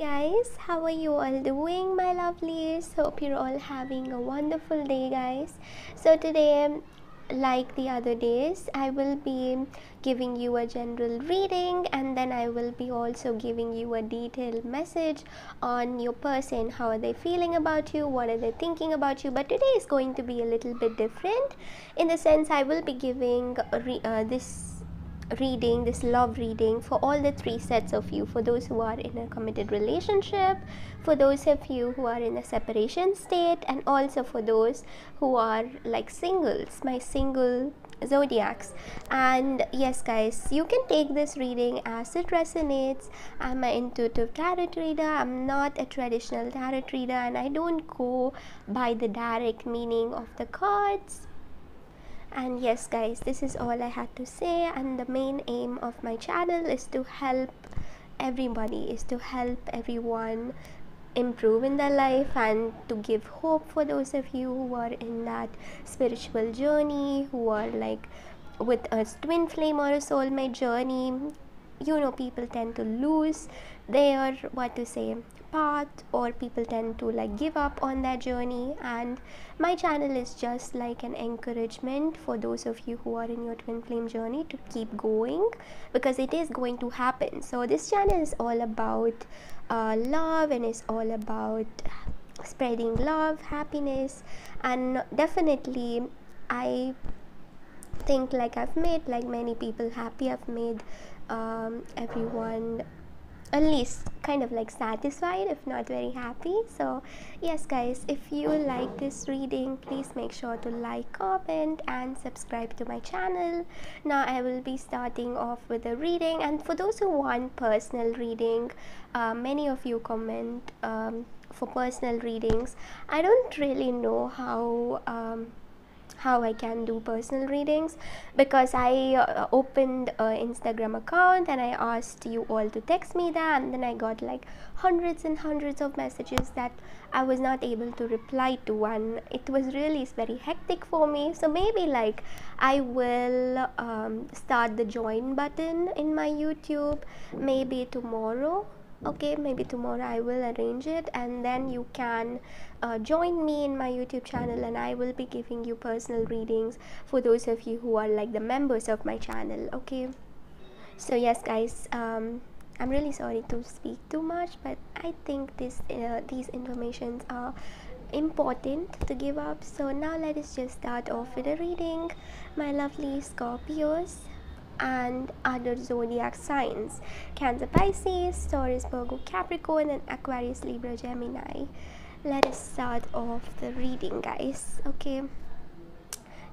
Guys, how are you all doing, my lovelies? Hope you're all having a wonderful day, guys. So today, like the other days, I will be giving you a general reading, and then I will be also giving you a detailed message on your person. How are they feeling about you? What are they thinking about you? But today is going to be a little bit different, in the sense I will be giving this love reading for all the three sets of you, for those who are in a committed relationship, for those of you who are in a separation state, and also for those who are like singles, my single zodiacs. And yes, guys, you can take this reading as it resonates. I'm an intuitive tarot reader. I'm not a traditional tarot reader, and I don't go by the direct meaning of the cards. And yes, guys, this is all I had to say, and the main aim of my channel is to help everybody, is to help everyone improve in their life, and to give hope for those of you who are in that spiritual journey, who are like with a twin flame or a soulmate journey. You know, people tend to lose their path, or people tend to like give up on their journey, and my channel is just like an encouragement for those of you who are in your twin flame journey to keep going, because it is going to happen. So this channel is all about love, and it's all about spreading love, happiness, and definitely I think like I've made like many people happy. I've made everyone at least kind of like satisfied, if not very happy. So yes, guys, if you like this reading, please make sure to like, comment, and subscribe to my channel. Now I will be starting off with a reading, and for those who want personal reading, many of you comment for personal readings. I don't really know how I can do personal readings, because I opened an Instagram account and I asked you all to text me that, and then I got like hundreds and hundreds of messages that I was not able to reply to, and it was really very hectic for me. So maybe like I will start the join button in my YouTube maybe tomorrow. Okay, maybe tomorrow I will arrange it, and then you can join me in my YouTube channel, and I will be giving you personal readings for those of you who are like the members of my channel. Okay, so yes, guys, I'm really sorry to speak too much, but I think these informations are important to give up. So now let us just start off with a reading, my lovely Scorpios and other zodiac signs: Cancer, Pisces, Taurus, Virgo, Capricorn, and Aquarius, Libra, Gemini. Let us start off the reading, guys. Okay,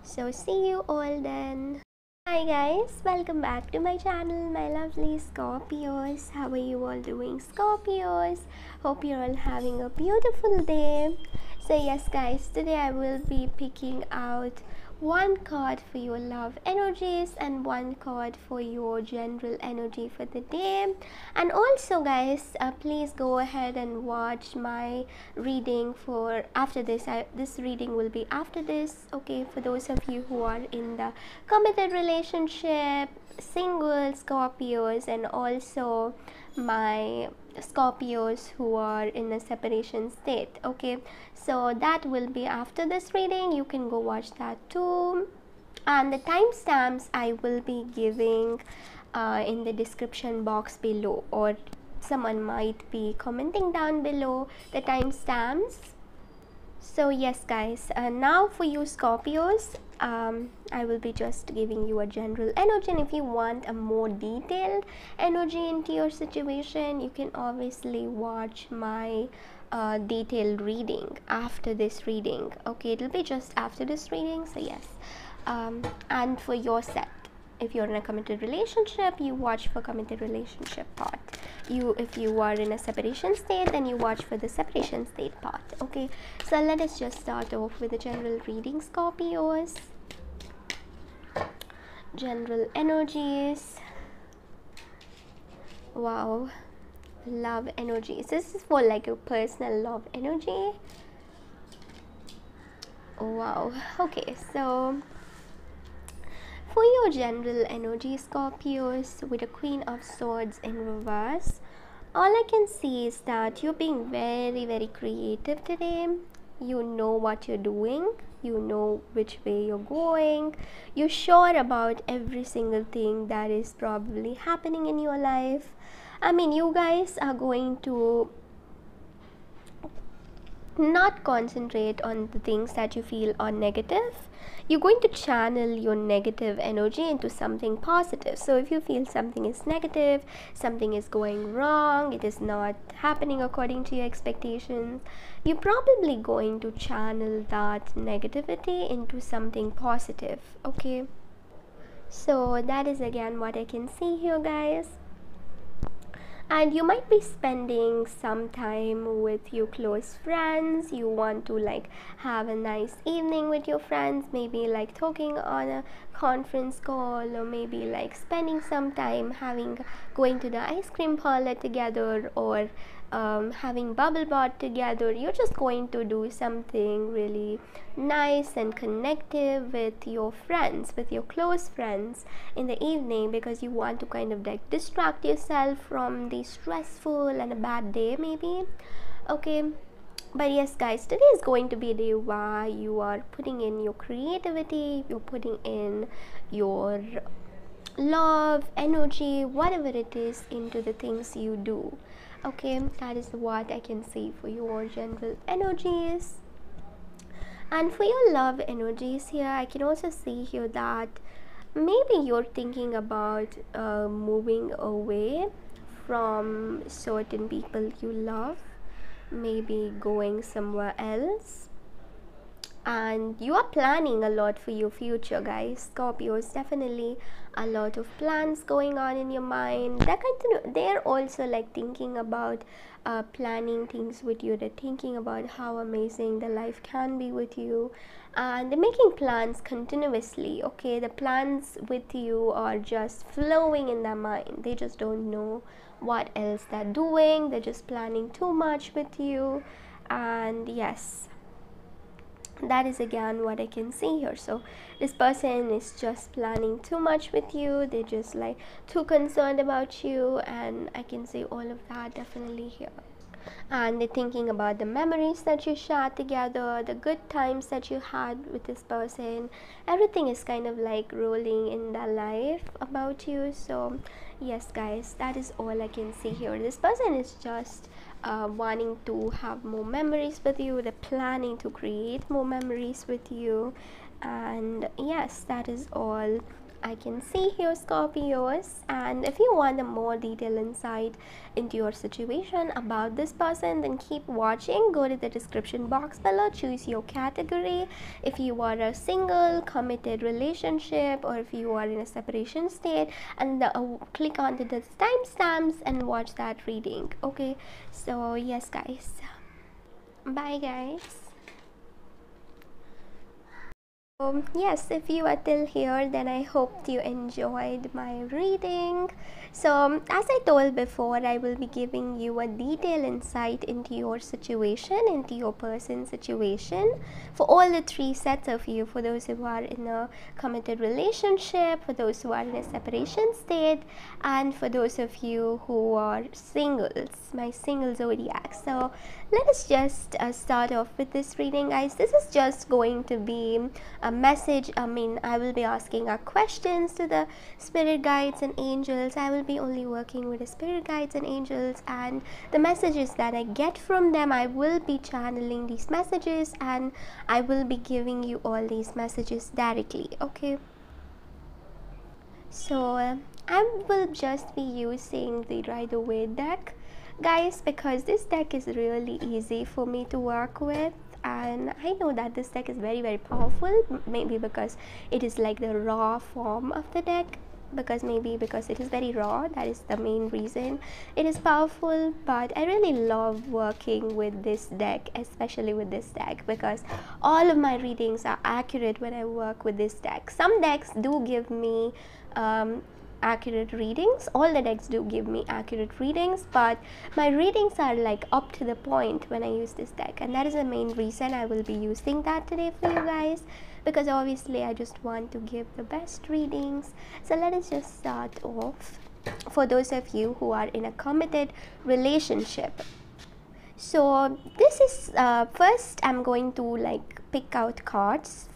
so see you all then. Hi guys, welcome back to my channel, my lovely Scorpios. How are you all doing, Scorpios? Hope you're all having a beautiful day. So yes, guys, today I will be picking out one card for your love energies and one card for your general energy for the day. And also, guys, please go ahead and watch my reading for after this. This reading will be after this, okay, for those of you who are in the committed relationship, single Scorpios, and also my Scorpios who are in a separation state. Okay, so that will be after this reading. You can go watch that too, and the timestamps I will be giving in the description box below, or someone might be commenting down below the timestamps. So yes, guys, now for you Scorpios, I will be just giving you a general energy, and if you want a more detailed energy into your situation, you can obviously watch my detailed reading after this reading. Okay, it'll be just after this reading. So yes, and for your set, if you're in a committed relationship, you watch for committed relationship part. If you are in a separation state, then you watch for the separation state part. Okay, so let us just start off with the general reading, Scorpios. General energies. Wow, love energies. This is for like your personal love energy. Wow. Okay, so for your general energy, Scorpios, with a Queen of Swords in reverse, All I can see is that you're being very, very creative today. You know what you're doing, you know which way you're going, you're sure about every single thing that is probably happening in your life. I mean, you guys are going to not concentrate on the things that you feel are negative. You're going to channel your negative energy into something positive. So if you feel something is negative, something is going wrong, it is not happening according to your expectations, you're probably going to channel that negativity into something positive. Okay, so that is again what I can see here, guys. And you might be spending some time with your close friends. You want to like have a nice evening with your friends, maybe like talking on a conference call, or maybe like spending some time going to the ice cream parlor together, or having bubble bath together. You're just going to do something really nice and connective with your friends, with your close friends in the evening, because you want to kind of like distract yourself from the stressful and a bad day maybe. Okay, but yes guys, today is going to be a day where you are putting in your creativity, you're putting in your love, energy, whatever it is, into the things you do. Okay, that is what I can see for your general energies. And for your love energies here, I can also see here that maybe you're thinking about moving away from certain people you love, maybe going somewhere else. And you are planning a lot for your future, guys. Scorpios, definitely a lot of plans going on in your mind. They're also like thinking about planning things with you. They're thinking about how amazing the life can be with you, and they're making plans continuously. Okay, the plans with you are just flowing in their mind. They just don't know what else they're doing. They're just planning too much with you. And yes, that is again what I can see here. So this person is just planning too much with you. They're just like too concerned about you, and I can see all of that definitely here. And they're thinking about the memories that you shared together, the good times that you had with this person. Everything is kind of like rolling in their life about you. So yes guys, that is all I can see here. This person is just wanting to have more memories with you. They're planning to create more memories with you. And yes, that is all I can see here, Scorpios. And if you want a more detailed insight into your situation about this person, then keep watching. Go to the description box below, choose your category. If you are a single, committed relationship, or if you are in a separation state, and click onto the timestamps and watch that reading. Okay, so yes guys, bye guys. Yes, if you are still here, then I hope you enjoyed my reading. So as I told before, I will be giving you a detailed insight into your situation, into your person's situation, for all the three sets of you. For those who are in a committed relationship, for those who are in a separation state, and for those of you who are singles, my single zodiac. So let us just start off with this reading, guys. This is just going to be a message. I mean, I will be asking our questions to the spirit guides and angels. I will be only working with the spirit guides and angels, and the messages that I get from them, I will be channeling these messages, and I will be giving you all these messages directly. Okay, so I will just be using the Rider the Way deck, guys, because this deck is really easy for me to work with. And I know that this deck is very, very powerful, maybe because it is like the raw form of the deck, because it is very raw. That is the main reason it is powerful. But I really love working with this deck, especially with this deck, because all of my readings are accurate when I work with this deck. Some decks do give me accurate readings. All the decks do give me accurate readings, but my readings are like up to the point when I use this deck, and that is the main reason I will be using that today for you guys, because obviously I just want to give the best readings. So let us just start off for those of you who are in a committed relationship. So this is first I'm going to like pick out cards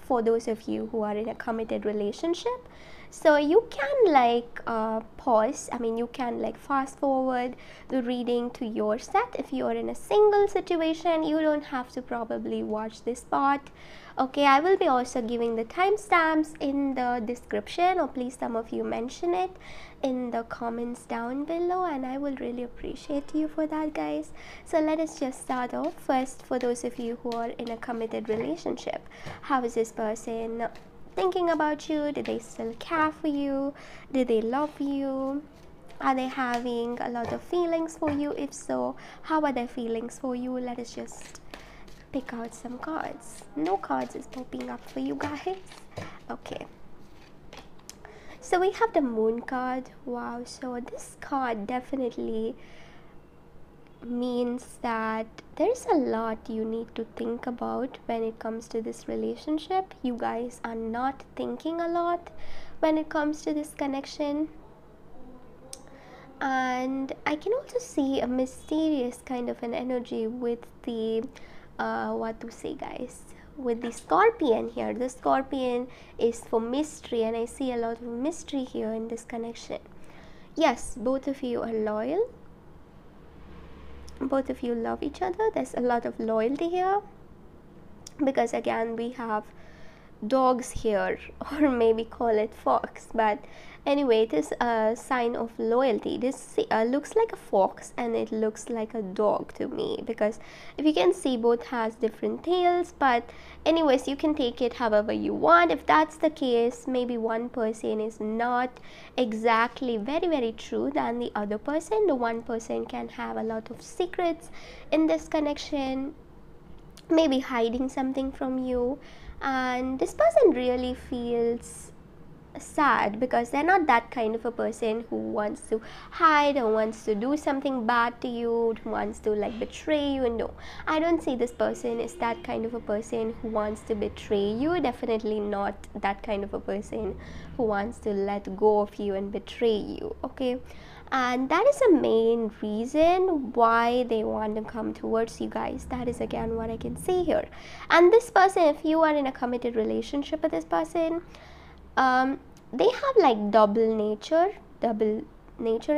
for those of you who are in a committed relationship. So you can like pause, I mean you can like fast forward the reading to your set. If you are in a single situation, you don't have to probably watch this part. Okay, I will be also giving the timestamps in the description, or please some of you mention it in the comments down below, and I will really appreciate you for that, guys. So let us just start off first for those of you who are in a committed relationship. How is this person thinking about you? Do they still care for you? Do they love you? Are they having a lot of feelings for you? If so, how are their feelings for you? Let us just pick out some cards. No cards is popping up for you guys. Okay, so we have the Moon card. Wow, so this card definitely means that there's a lot you need to think about when it comes to this relationship. You guys are not thinking a lot when it comes to this connection. And I can also see a mysterious kind of an energy with the what to say, guys, with the Scorpion here. The Scorpion is for mystery, and I see a lot of mystery here in this connection. Yes, both of you are loyal. Both of you love each other. There's a lot of loyalty here, because again we have dogs here, or maybe call it fox, but anyway it is a sign of loyalty. This looks like a fox and it looks like a dog to me, because if you can see, both has different tails. But anyways, you can take it however you want. If that's the case, maybe one person is not exactly very, very true than the other person. The one person can have a lot of secrets in this connection, maybe hiding something from you. And this person really feels sad, because they're not that kind of a person who wants to hide or wants to do something bad to you, wants to like betray you. No, I don't see this person is that kind of a person who wants to betray you. Definitely not that kind of a person who wants to let go of you and betray you. Okay, and that is the main reason why they want to come towards you guys. That is again what I can see here. And this person, if you are in a committed relationship with this person, they have like double nature in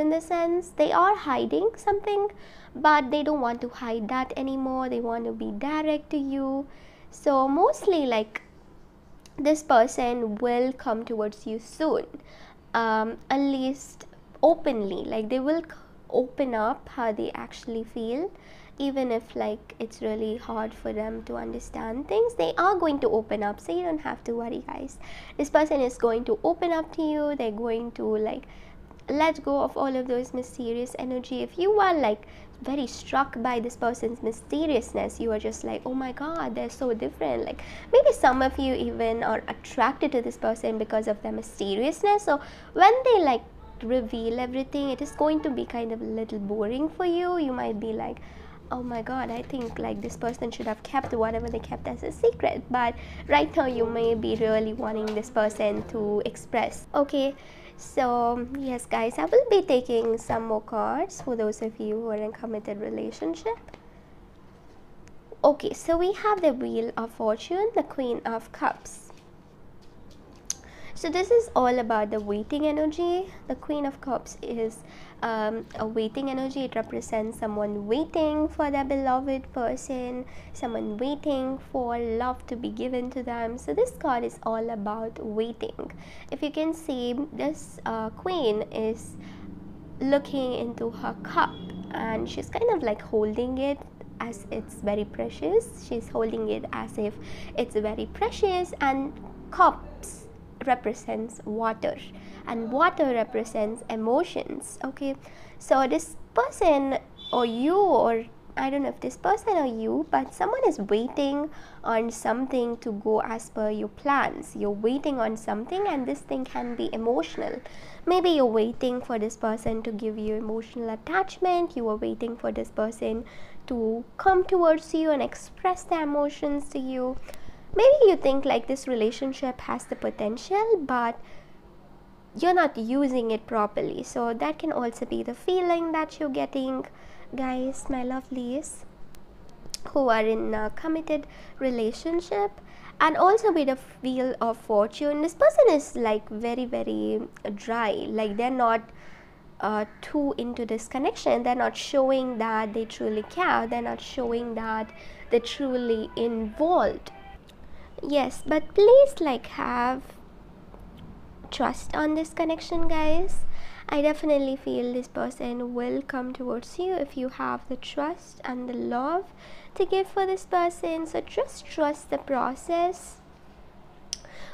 the sense they are hiding something, but they don't want to hide that anymore. They want to be direct to you. So mostly like this person will come towards you soon, at least openly. Like they will open up how they actually feel, even if like it's really hard for them to understand things. They are going to open up, so you don't have to worry, guys. This person is going to open up to you. They're going to like let go of all of those mysterious energy. If you are like very struck by this person's mysteriousness, you are just like, oh my god, they're so different. Like maybe some of you even are attracted to this person because of their mysteriousness. So when they like reveal everything, it is going to be kind of a little boring for you. You might be like, oh my god, I think like this person should have kept whatever they kept as a secret, but right now you may be really wanting this person to express. Okay, so yes guys, I will be taking some more cards for those of you who are in a committed relationship. Okay, so we have the Wheel of Fortune, the Queen of Cups. So this is all about the waiting energy. The Queen of Cups is a waiting energy. It represents someone waiting for their beloved person, someone waiting for love to be given to them. So this card is all about waiting. If you can see, this queen is looking into her cup, and she's kind of like holding it as it's very precious. She's holding it as if it's very precious, and cups represents water, and water represents emotions. Okay, so this person, or you, or I don't know if this person or you, but someone is waiting on something to go as per your plans. You're waiting on something, and this thing can be emotional. Maybe you're waiting for this person to give you emotional attachment. You are waiting for this person to come towards you and express their emotions to you. Maybe you think like this relationship has the potential, but you're not using it properly. So that can also be the feeling that you're getting, guys, my lovelies, who are in a committed relationship. And also with a wheel of fortune, this person is like very, very dry, like they're not too into this connection. They're not showing that they truly care. They're not showing that they're truly involved. Yes, but please like have trust on this connection, guys. I definitely feel this person will come towards you if you have the trust and the love to give for this person. So just trust the process.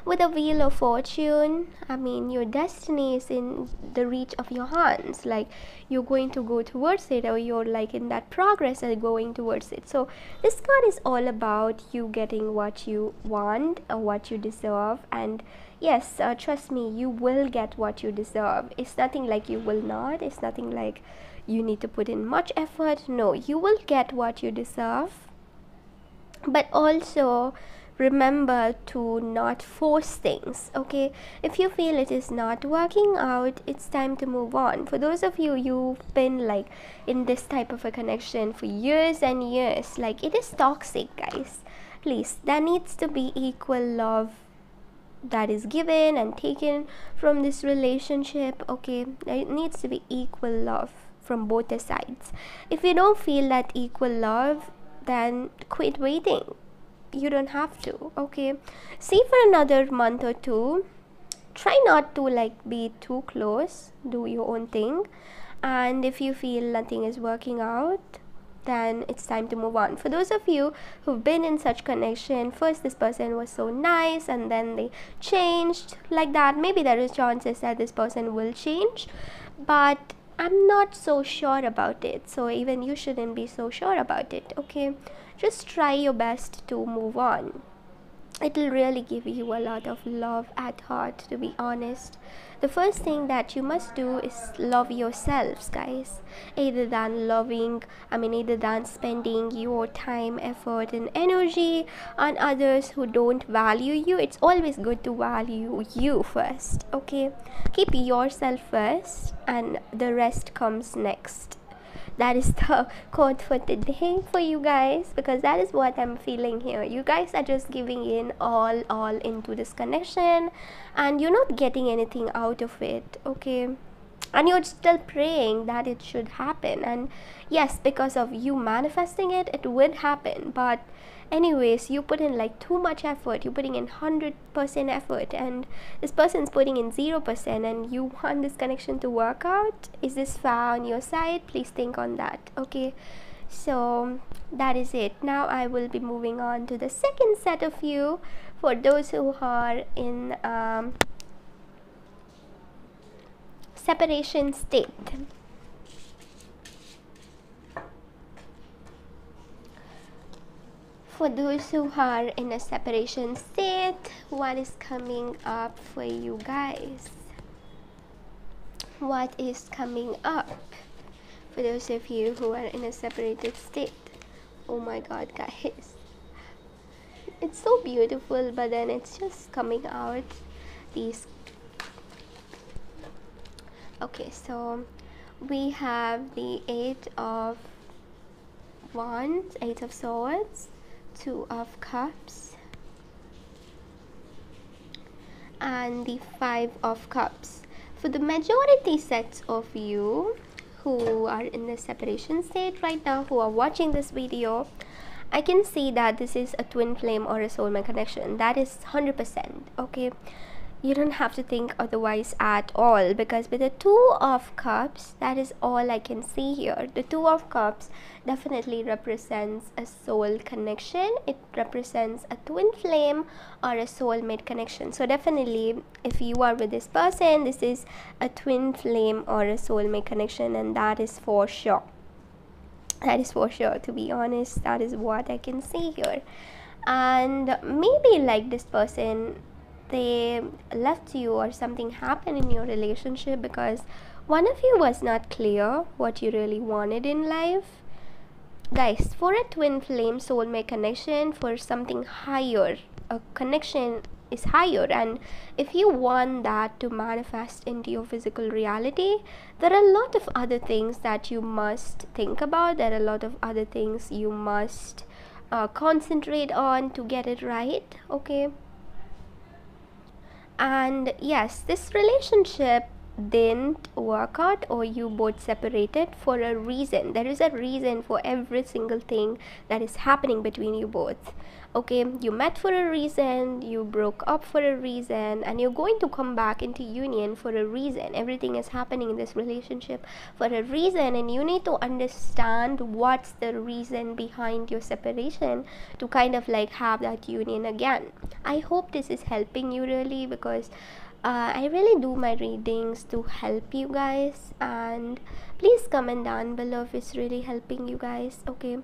With a wheel of fortune, I mean, your destiny is in the reach of your hands. Like, you're going to go towards it, or you're like in that progress and going towards it. So this card is all about you getting what you want or what you deserve. And yes, trust me, you will get what you deserve. It's nothing like you will not. It's nothing like you need to put in much effort. No, you will get what you deserve. But also, remember to not force things, okay? If you feel it is not working out, it's time to move on. For those of you, you've been like in this type of a connection for years and years, like it is toxic, guys. Please, there needs to be equal love that is given and taken from this relationship, okay? It needs to be equal love from both the sides. If you don't feel that equal love, then quit waiting. You don't have to, okay? See for another month or two. Try not to like be too close. Do your own thing. And if you feel nothing is working out, then it's time to move on. For those of you who've been in such connection, first this person was so nice and then they changed like that, maybe there is chances that this person will change, but I'm not so sure about it. So even you shouldn't be so sure about it, okay? Just try your best to move on. It'll really give you a lot of love at heart, to be honest. The first thing that you must do is love yourselves, guys. Either than spending your time, effort and energy on others who don't value you. It's always good to value you first, okay? Keep yourself first and the rest comes next. That is the quote for today for you guys, because that is what I'm feeling here. You guys are just giving in all into this connection and you're not getting anything out of it, okay? And you're still praying that it should happen. And yes, because of you manifesting it, it would happen. But anyways, you put in like too much effort. You're putting in 100% effort and this person's putting in 0%, and you want this connection to work out. Is this fair on your side? Please think on that, okay? So that is it. Now I will be moving on to the second set of you, for those who are in separation state. For those who are in a separation state, what is coming up for you guys? What is coming up for those of you who are in a separated state? Oh my god, guys, it's so beautiful, but then it's just coming out these. Okay, so we have the Eight of Wands, Eight of Swords, Two of Cups, and the Five of Cups. For the majority sets of you who are in the separation state right now, who are watching this video, I can see that this is a twin flame or a soulmate connection. That is 100%, okay? You don't have to think otherwise at all, because with the Two of Cups, that is all I can see here. The Two of Cups definitely represents a soul connection. It represents a twin flame or a soulmate connection. So definitely, if you are with this person, this is a twin flame or a soulmate connection, and that is for sure. That is for sure, to be honest. That is what I can see here. And maybe like this person, they left you or something happened in your relationship because one of you was not clear what you really wanted in life. Guys, for a twin flame soulmate connection, for something higher a connection is higher, and if you want that to manifest into your physical reality, there are a lot of other things that you must think about. There are a lot of other things you must concentrate on to get it right, okay? And yes, this relationship didn't work out, or you both separated for a reason. There is a reason for every single thing that is happening between you both, okay? You met for a reason, you broke up for a reason, and you're going to come back into union for a reason. Everything is happening in this relationship for a reason, and you need to understand what's the reason behind your separation to kind of like have that union again. I hope this is helping you really, because I really do my readings to help you guys, and please comment down below if it's really helping you guys, okay?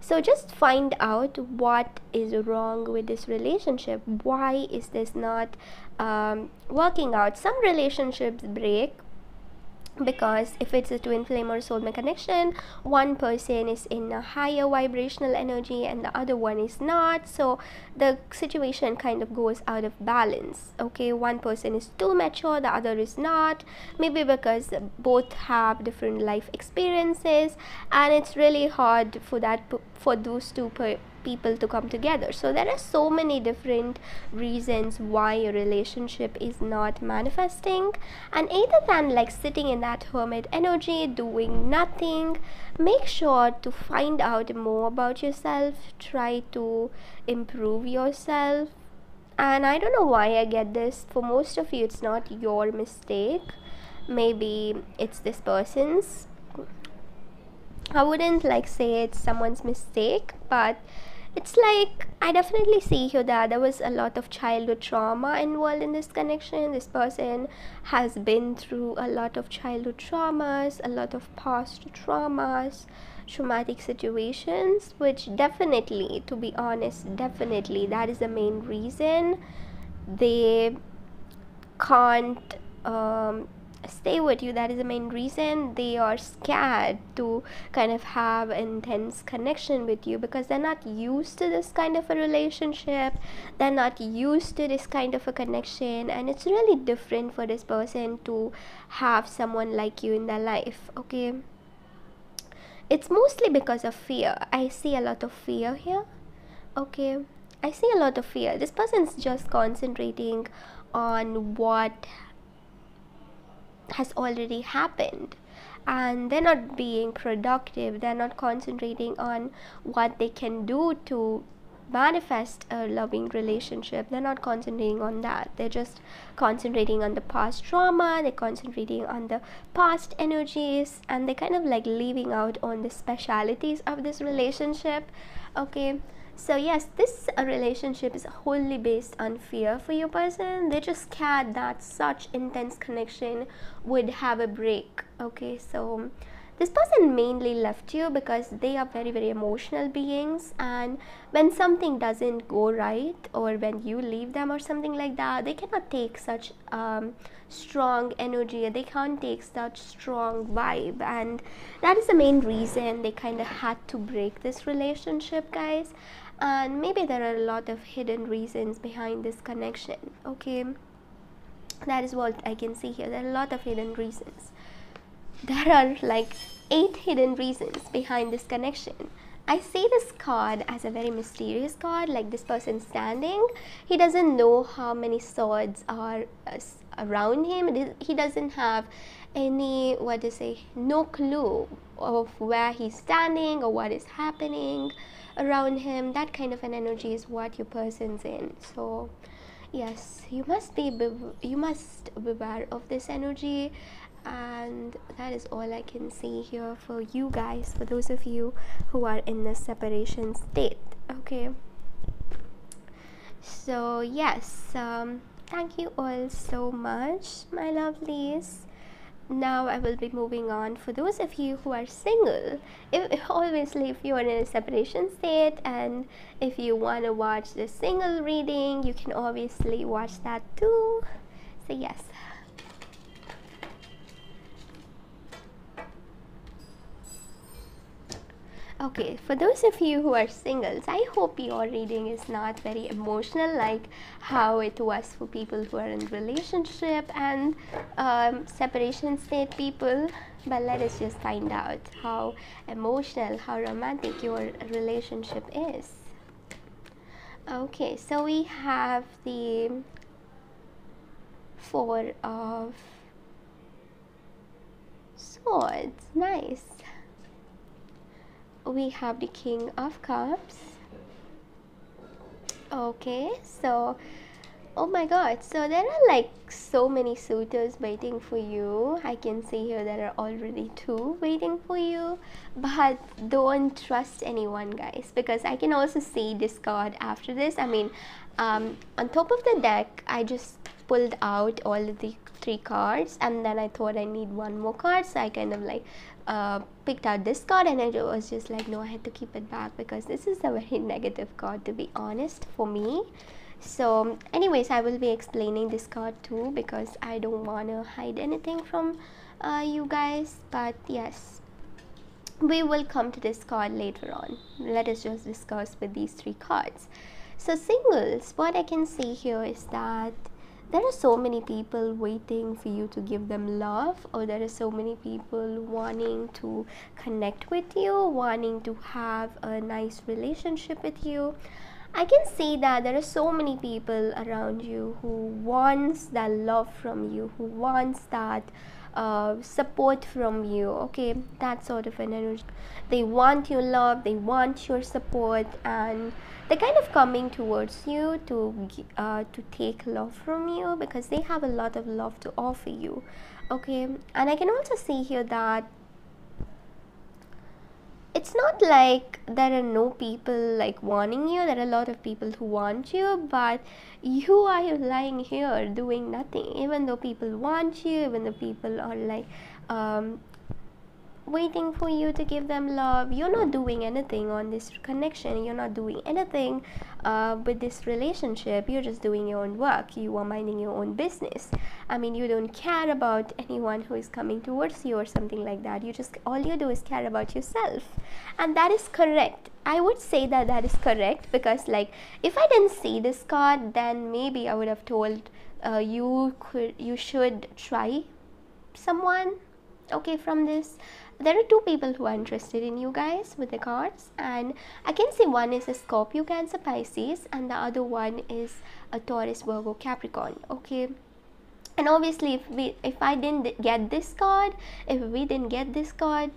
So just find out what is wrong with this relationship. Why is this not working out? Some relationships break because if it's a twin flame or soulmate connection, one person is in a higher vibrational energy and the other one is not, so the situation kind of goes out of balance, okay? One person is too mature, the other is not, maybe because both have different life experiences, and it's really hard for those two people to come together. So there are so many different reasons why your relationship is not manifesting, and either than like sitting in that hermit energy doing nothing, make sure to find out more about yourself, try to improve yourself. And I don't know why I get this, for most of you it's not your mistake, maybe it's this person's. I wouldn't like say it's someone's mistake, but it's like I definitely see here that there was a lot of childhood trauma involved in this connection. This person has been through a lot of childhood traumas, a lot of past traumas, traumatic situations, which definitely, to be honest, definitely that is the main reason they can't stay with you. That is the main reason they are scared to kind of have intense connection with you, because they're not used to this kind of a relationship, they're not used to this kind of a connection, and it's really different for this person to have someone like you in their life, okay? It's mostly because of fear. I see a lot of fear here, okay? I see a lot of fear. This person's just concentrating on what has already happened, and they're not being productive, they're not concentrating on what they can do to manifest a loving relationship, they're not concentrating on that, they're just concentrating on the past trauma, they're concentrating on the past energies, and they're kind of like leaving out on the specialities of this relationship, okay? So yes, this relationship is wholly based on fear for your person. They're just scared that such intense connection would have a break, okay? So this person mainly left you because they are very, very emotional beings, and when something doesn't go right, or when you leave them or something like that, they cannot take such strong energy, they can't take such strong vibe, and that is the main reason they kind of had to break this relationship, guys. And maybe there are a lot of hidden reasons behind this connection, okay? That is what I can see here. There are a lot of hidden reasons. There are like 8 hidden reasons behind this connection. I see this card as a very mysterious card, like this person standing, he doesn't know how many swords are around him, he doesn't have any, what to say, no clue of where he's standing or what is happening around him. That kind of an energy is what your person's in. So yes, you must beware of this energy, and that is all I can see here for you guys, for those of you who are in the separation state, okay? So yes, thank you all so much, my lovelies. Now I will be moving on. For those of you who are single, obviously if you are in a separation state and if you want to watch the single reading, you can obviously watch that too. So yes, Okay, for those of you who are singles, I hope your reading is not very emotional like how it was for people who are in relationship and separation state people. But let us just find out how emotional, how romantic your relationship is. Okay, so we have the Four of Swords. Nice. We have the King of Cups. Okay, so oh my god, so there are like so many suitors waiting for you. I can see here there are already two waiting for you, but don't trust anyone, guys, because I can also see this card after this. I mean, on top of the deck I just pulled out all of the three cards, and then I thought I need one more card, so I kind of like picked out this card, and I was just like, no, I had to keep it back because this is a very negative card, to be honest, for me. So anyways, I will be explaining this card too because I don't want to hide anything from you guys. But yes, we will come to this card later on. Let us just discuss with these three cards. So singles, what I can see here is that there are so many people waiting for you to give them love, or there are so many people wanting to connect with you, wanting to have a nice relationship with you. I can see that there are so many people around you who wants that love from you, who wants that support from you. Okay, that sort of an energy. They want your love, they want your support, and they're kind of coming towards you to take love from you because they have a lot of love to offer you. Okay, and I can also see here that it's not like there are no people like wanting you. There are a lot of people who want you, but you are lying here doing nothing, even though people want you, even though people are like waiting for you to give them love. You're not doing anything on this connection. You're not doing anything with this relationship. You're just doing your own work. You are minding your own business. I mean, you don't care about anyone who is coming towards you or something like that. You just, all you do is care about yourself, and that is correct. I would say that that is correct because, like, if I didn't see this card, then maybe I would have told you should try someone. Okay, from this, there are two people who are interested in you guys with the cards, and I can see one is a Scorpio, Cancer, Pisces, and the other one is a Taurus, Virgo, Capricorn. Okay, and obviously if I didn't get this card, if we didn't get this card,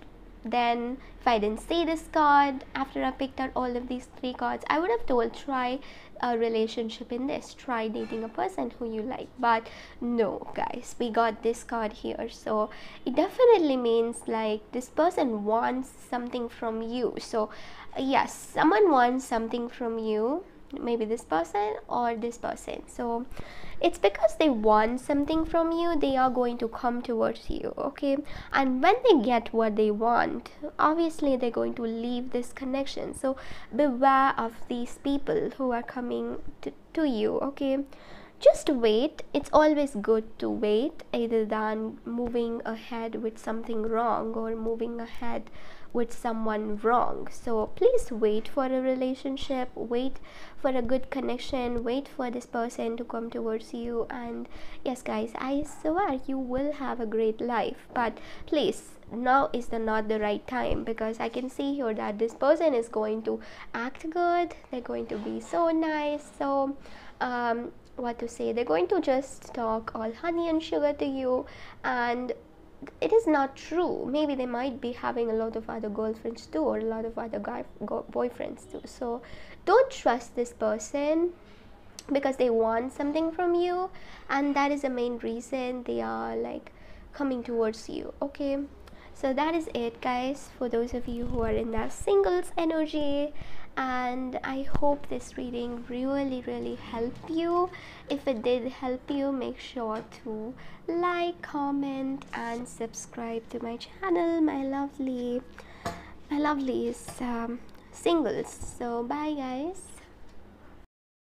then if I didn't see this card after I picked out all of these three cards, I would have told try a relationship in this, try dating a person who you like. But no, guys, we got this card here, so it definitely means like this person wants something from you. So yes, someone wants something from you, maybe this person or this person. So it's because they want something from you, they are going to come towards you. Okay, and when they get what they want, obviously they're going to leave this connection. So beware of these people who are coming to you. Okay, just wait. It's always good to wait, either than moving ahead with something wrong or moving ahead with someone wrong. So please wait for a relationship, wait for a good connection, wait for this person to come towards you. And yes, guys, I swear you will have a great life, but please, now is not the right time because I can see here that this person is going to act good, they're going to be so nice, so what to say, they're going to just talk all honey and sugar to you, and it is not true. Maybe they might be having a lot of other girlfriends too, or a lot of other boyfriends too. So don't trust this person because they want something from you, and that is the main reason they are like coming towards you. Okay, so that is it, guys, for those of you who are in that singles energy, and I hope this reading really helped you. If it did help you, make sure to like, comment and subscribe to my channel, my lovelies, singles. So bye, guys.